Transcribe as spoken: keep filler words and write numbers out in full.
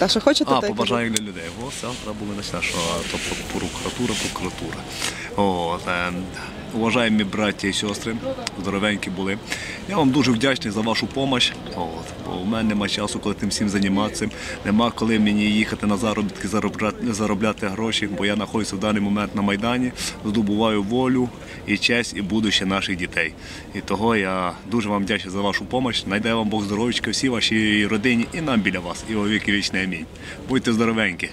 Та що хочете? А, побажаю для людей. О, все, забули на наша прокуратура, прокуратура. О, та... Уважаємо браття і сестри, здоровенькі були. Я вам дуже вдячний за вашу допомогу. Бо у мене немає часу, коли тим всім займатися. Нема коли мені їхати на заробітки, заробляти, заробляти гроші, бо я знаходжуся в даний момент на Майдані, здобуваю волю і честь, і будуще наших дітей. І того я дуже вам вдячний за вашу допомогу. Найде вам Бог здоров'ячка всій вашій родині і нам біля вас. І у віки вічний амінь. Будьте здоровенькі.